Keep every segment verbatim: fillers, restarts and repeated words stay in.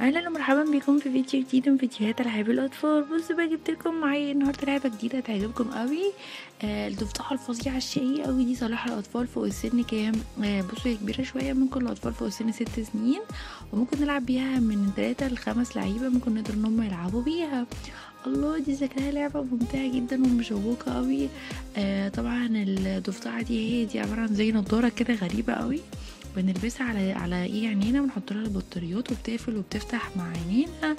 اهلا ومرحبا بكم في فيديو جديد من فيديوهات العاب الاطفال. بصوا بقى جبت لكم معايا النهارده لعبه جديده هتعجبكم قوي. آه الضفدعه الفظيعه الشقيه قوي دي صالحه الاطفال فوق السن كام؟ آه بصوا هي كبيره شويه، ممكن الاطفال فوق السن ست سنين، وممكن نلعب بيها من ثلاثه لخمس لعيبه، ممكن نقدر ان هم يلعبوا بيها. الله دي شكلها لعبه ممتعه جدا ومشوقه قوي. آه طبعا الضفدعه دي هي دي عباره عن زي نضاره كده غريبه قوي، بنلبسها على على ايه عينينا ونحط لها البطاريات وبتقفل وبتفتح مع عينينا.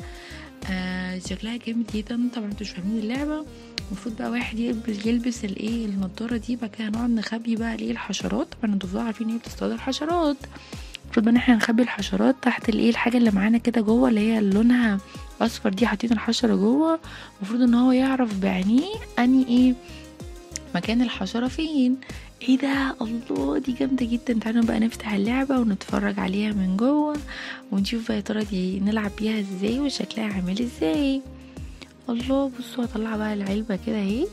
آه شكلها جامد جدا. طبعا انتوا مش فاهمين اللعبه، المفروض بقى واحد يلبس يلبس الايه النضاره دي، بقى هنقعد نخبي بقى الايه الحشرات. طبعا انتوا عارفين ان هي بتصطاد الحشرات، المفروض ان احنا نخبي الحشرات تحت الايه الحاجه اللي معانا كده جوه، اللي هي لونها اصفر دي، حاطين الحشره جوه. المفروض ان هو يعرف بعينيه اني ايه مكان الحشره فين. ايه ده، الله دي جامده جدا. تعالوا بقى نفتح اللعبه ونتفرج عليها من جوه ونشوف بقى يا ترى دي نلعب بيها ازاي وشكلها عامل ازاي. الله بصوا هطلع بقى العلبه كده اهي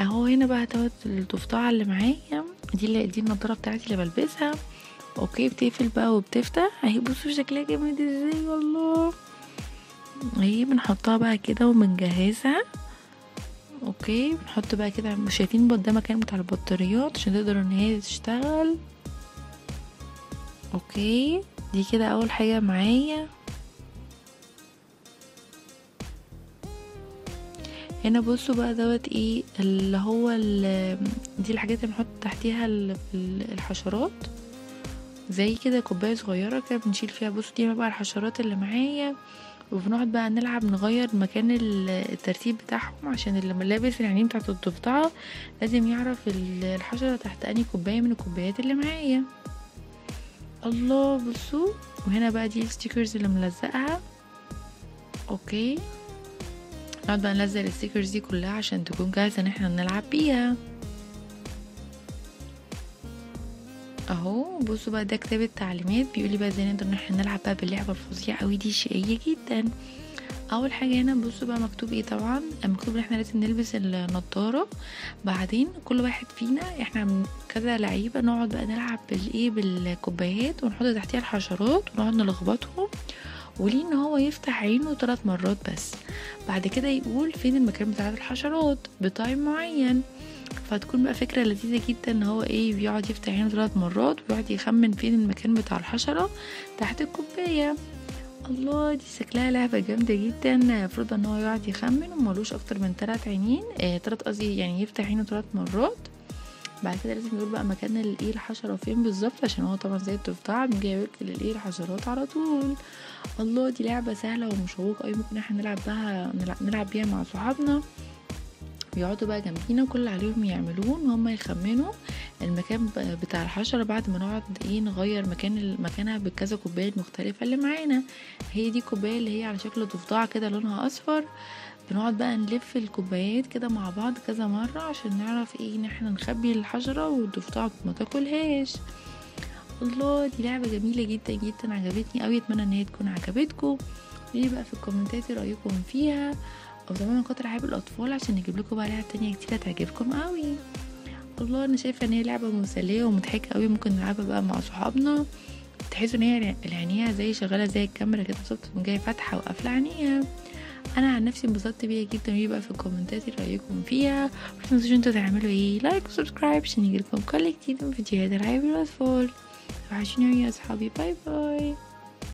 اهو. هنا بقى هتقعد الضفدعه اللي معايا دي اللي دي النضاره بتاعتي اللي بلبسها، اوكي بتقفل بقى وبتفتح اهي. بصوا شكلها جامد ازاي، والله اهي بنحطها بقى كده وبنجهزها. اوكي بنحط بقى كده، مش شايفين ده مكان بتاع البطاريات عشان تقدر ان هي تشتغل. اوكي دي كده اول حاجه معايا. هنا بصوا بقى دوت ايه اللي هو ال دي الحاجات اللي بنحط تحتيها الحشرات زي كده كوبايه صغيره كده بنشيل فيها. بصوا دي بقى الحشرات اللي معايا، وبنقعد بقى نلعب نغير مكان الترتيب بتاعهم عشان اللي لابس العينين بتاعت الضفدعه لازم يعرف الحشره تحت انهي كوبايه من الكوبايات اللي معايا. الله بصوا، وهنا بقى دي الستيكرز اللي ملزقها. اوكي نقعد بقى نلزق الستيكرز دي كلها عشان تكون جاهزه ان احنا نلعب بيها اهو. بصوا بقى ده كتاب التعليمات بيقولي بقى ازاي نقدر ان احنا نلعب بقى باللعبه الفظيعه قوي دي، شقيه جدا. اول حاجه هنا بصوا بقى مكتوب ايه، طبعا مكتوب ان احنا لازم نلبس النضاره، بعدين كل واحد فينا احنا كذا لعيبه نقعد بقى نلعب بالايه بالكوبايات ونحط تحتيها الحشرات ونقعد نلخبطهم، وليه ان هو يفتح عينه ثلاث مرات بس، بعد كده يقول فين المكان بتاع الحشرات بتايم معين. فهتكون بقى فكره لذيذه جدا ان هو ايه بيقعد يفتح عينه ثلاث مرات ويقعد يخمن فين المكان بتاع الحشره تحت الكوبايه. الله دي شكلها لعبه جامده جدا. المفروض ان هو يقعد يخمن ومالوش اكتر من ثلاث عينين ثلاث آه قصدي يعني يفتح عينه ثلاث مرات، بعد كده لازم يقول بقى مكان الايه الحشره فين بالظبط، عشان هو طبعا زي الضفدعه بيجي للايه الحشرات على طول. الله دي لعبه سهله ومشوقه قوي، ممكن احنا نلعب بها نلعب بيها مع صحابنا، بيقعدوا بقى جنبينا وكل عليهم يعملون هم يخمنوا المكان بتاع الحشره بعد ما نقعد ايه نغير مكان مكانها بكذا كوبايه مختلفه اللي معانا. هي دي الكوبايه اللي هي على شكل ضفدعه كده لونها اصفر، بنقعد بقى نلف الكوبايات كده مع بعض كذا مره عشان نعرف ايه ان احنا نخبي الحشره والضفدعه ما تاكلهاش. الله دي لعبه جميله جدا جدا، عجبتني قوي، اتمنى ان هي تكون عجبتكم. قولي بقى في الكومنتات رايكم فيها، او زمان كنت العاب الاطفال عشان نجيب لكم بقى لعب تانية كتير هتعجبكم قوي. الله انا شايفه ان هي لعبه مسليه ومضحكه قوي، ممكن نلعبها بقى مع صحابنا، تحسوا ان هي عينيها زي شغاله زي الكاميرا كده بالظبط، تكون جايه فاتحه وقافله عينيها. انا عن نفسي انبسطت بيها جدا، ويبقى في الكومنتات رايكم فيها، ومتنسوش انتوا تعملوا ايه لايك وسبسكرايب عشان يجيلكم كل جديد من فيديوهات العاب الاطفال. وحشوني يا اصحابي، باي باي.